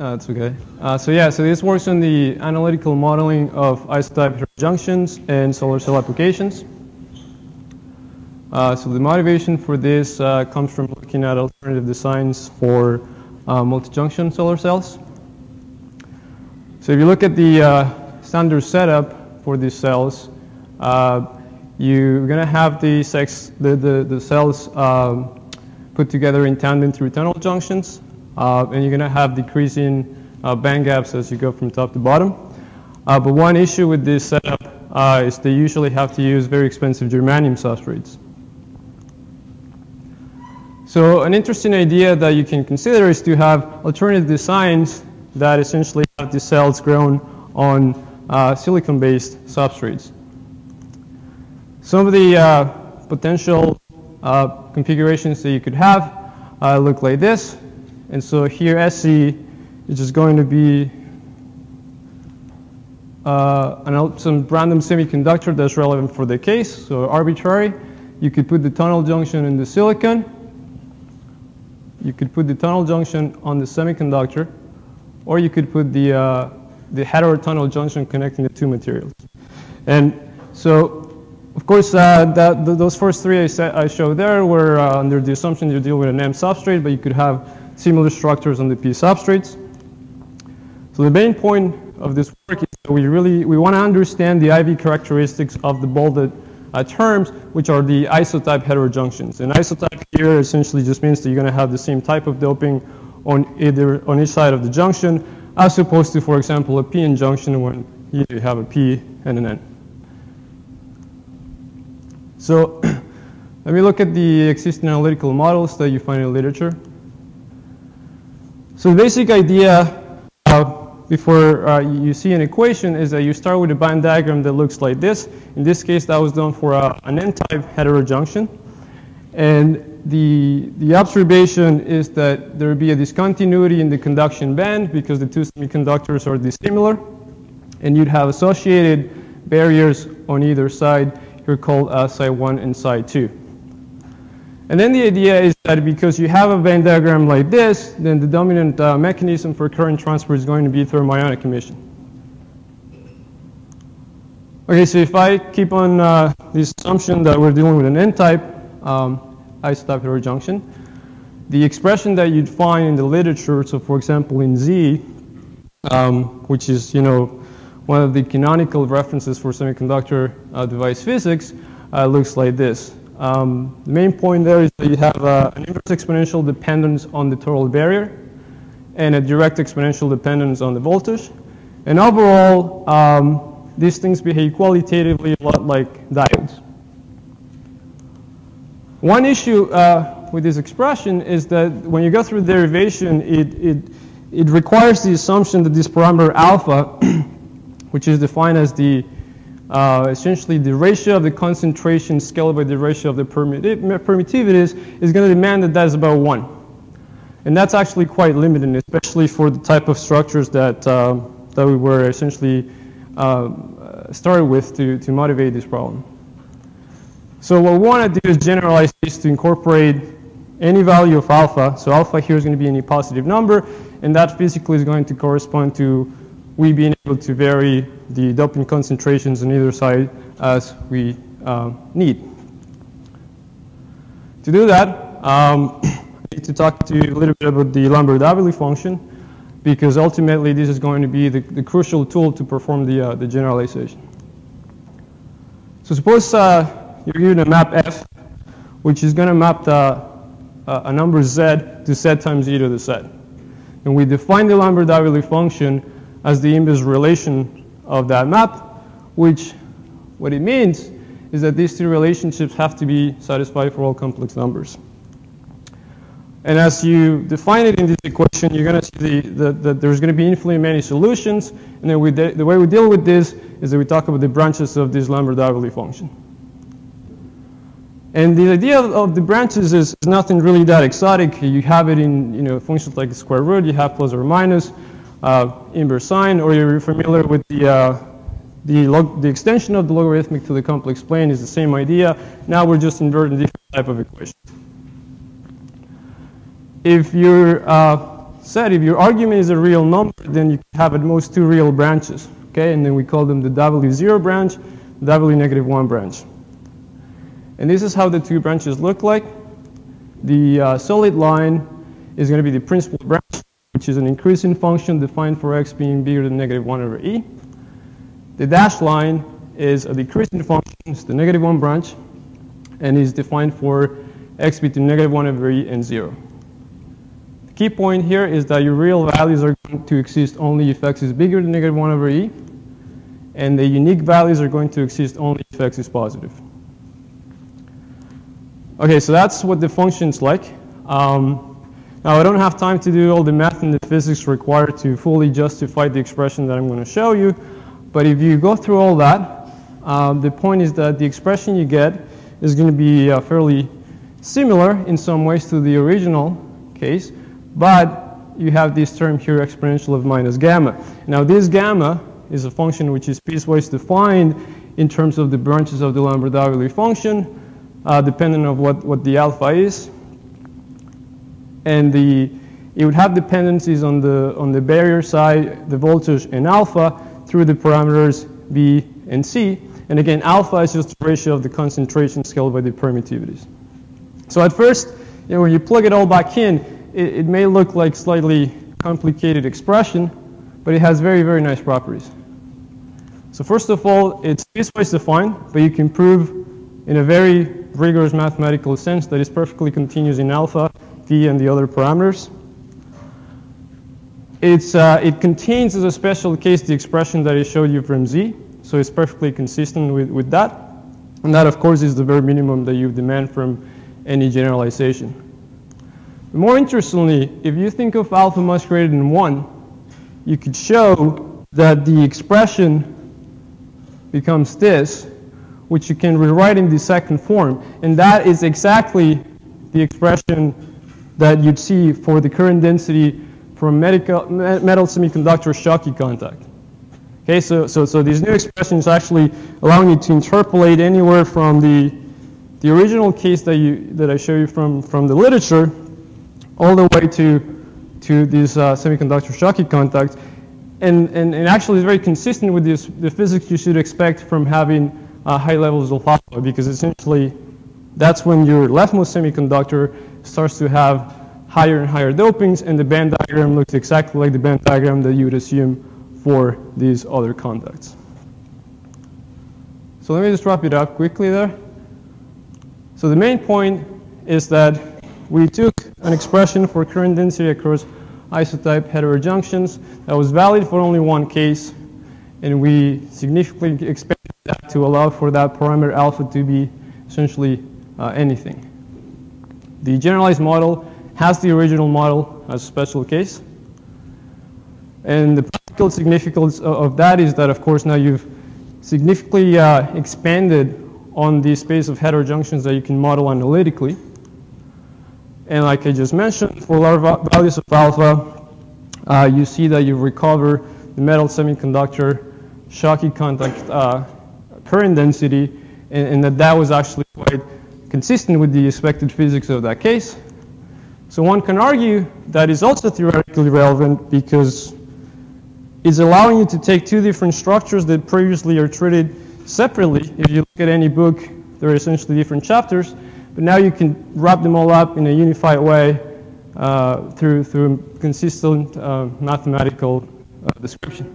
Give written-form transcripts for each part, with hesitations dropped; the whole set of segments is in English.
That's okay. So this works on the analytical modeling of isotype heterojunction in solar cell applications. So the motivation for this comes from looking at alternative designs for multi-junction solar cells. So if you look at the standard setup for these cells, you're going to have the cells put together in tandem through tunnel junctions, and you're going to have decreasing band gaps as you go from top to bottom. But one issue with this setup is they usually have to use very expensive germanium substrates. So an interesting idea that you can consider is to have alternative designs that essentially have the cells grown on silicon-based substrates. Some of the potential configurations that you could have look like this. And so here SC is just going to be some random semiconductor that's relevant for the case, so arbitrary. You could put the tunnel junction in the silicon. You could put the tunnel junction on the semiconductor. Or you could put the heterotunnel junction connecting the two materials. And so of course, those first three I showed there were under the assumption you deal with an M substrate, but you could have similar structures on the P substrates. So the main point of this work is that we want to understand the IV characteristics of the bolded terms, which are the isotype heterojunctions. And isotype here essentially just means that you're going to have the same type of doping on each side of the junction, as opposed to, for example, a PN junction when you have a P and an N. So let me look at the existing analytical models that you find in literature. So the basic idea before you see an equation is that you start with a band diagram that looks like this. In this case, that was done for an N-type heterojunction. And the observation is that there would be a discontinuity in the conduction band because the two semiconductors are dissimilar. And you'd have associated barriers on either side. Are called side 1 and side 2. And then the idea is that because you have a Venn diagram like this, then the dominant mechanism for current transfer is going to be thermionic emission. Okay, so if I keep on this assumption that we're dealing with an N-type isotype heterojunction, the expression that you'd find in the literature, so for example in Z, which is, you know, one of the canonical references for semiconductor device physics looks like this. The main point there is that you have an inverse exponential dependence on the total barrier and a direct exponential dependence on the voltage. And overall, these things behave qualitatively a lot like diodes. One issue with this expression is that when you go through derivation, it requires the assumption that this parameter alpha which is defined as the essentially the ratio of the concentration scaled by the ratio of the permittivities, is going to demand that is about 1. And that's actually quite limiting, especially for the type of structures that that we were essentially started with to motivate this problem. So what we want to do is generalize this to incorporate any value of alpha. So alpha here is going to be any positive number, and that physically is going to correspond to we being able to vary the dopant concentrations on either side as we need. To do that, I need to talk to you a little bit about the Lambert-W function, because ultimately this is going to be the crucial tool to perform the generalization. So suppose you're given a map F, which is going to map a number Z to Z times e to the Z. And we define the Lambert-W function as the inverse relation of that map, which what it means is that these two relationships have to be satisfied for all complex numbers. And as you define it in this equation, you're going to see that there's going to be infinitely many solutions. And then the way we deal with this is that we talk about the branches of this Lambert-W function. And the idea of the branches is nothing really that exotic. You have it in functions like the square root. You have plus or minus. Inverse sine, or you're familiar with the extension of the logarithmic to the complex plane is the same idea. Now we're just inverting different type of equations. If you're said, if your argument is a real number, then you have at most two real branches, okay? And then we call them the W0 branch, W-1 branch. And this is how the two branches look like. The solid line is going to be the principal branch, which is an increasing function defined for x being bigger than -1/e. The dashed line is a decreasing function, it's the -1 branch, and is defined for x between -1/e and 0. The key point here is that your real values are going to exist only if x is bigger than -1/e, and the unique values are going to exist only if x is positive. Okay, so that's what the function's like. Now, I don't have time to do all the math and the physics required to fully justify the expression that I'm going to show you. But if you go through all that, the point is that the expression you get is going to be fairly similar in some ways to the original case. But you have this term here, exponential of minus gamma. Now, this gamma is a function which is piecewise defined in terms of the branches of the Lambert-W function, depending on what the alpha is. And it would have dependencies on the barrier side, the voltage and alpha, through the parameters B and C. And again, alpha is just the ratio of the concentration scaled by the permittivities. So at first, you know, when you plug it all back in, it may look like slightly complicated expression, but it has very, very nice properties. So first of all, it's piecewise defined, but you can prove in a very rigorous mathematical sense that it's perfectly continuous in alpha, and the other parameters. It contains as a special case the expression that I showed you from Z, so it's perfectly consistent with that. And that, of course, is the bare minimum that you demand from any generalization. But more interestingly, if you think of alpha much greater than 1, you could show that the expression becomes this, which you can rewrite in the second form. And that is exactly the expression that you'd see for the current density from metal semiconductor Schottky contact. Okay, so these new expressions actually allowing you to interpolate anywhere from the original case that I show you from the literature, all the way to this semiconductor Schottky contact, and actually it's very consistent with the physics you should expect from having high levels of alpha, because essentially that's when your leftmost semiconductor starts to have higher and higher dopings, and the band diagram looks exactly like the band diagram that you would assume for these other contacts. So let me just wrap it up quickly there. So the main point is that we took an expression for current density across isotype heterojunctions that was valid for only one case, and we significantly expanded that to allow for that parameter alpha to be essentially anything. The generalized model has the original model as a special case. And the practical significance of that is that, of course, now you've significantly expanded on the space of heterojunctions that you can model analytically. And like I just mentioned, for large values of alpha, you see that you recover the metal semiconductor Schottky contact current density, and that was actually quite consistent with the expected physics of that case. So one can argue that is also theoretically relevant because it's allowing you to take two different structures that previously are treated separately. If you look at any book, they're essentially different chapters, but now you can wrap them all up in a unified way through consistent mathematical description.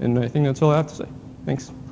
And I think that's all I have to say. Thanks.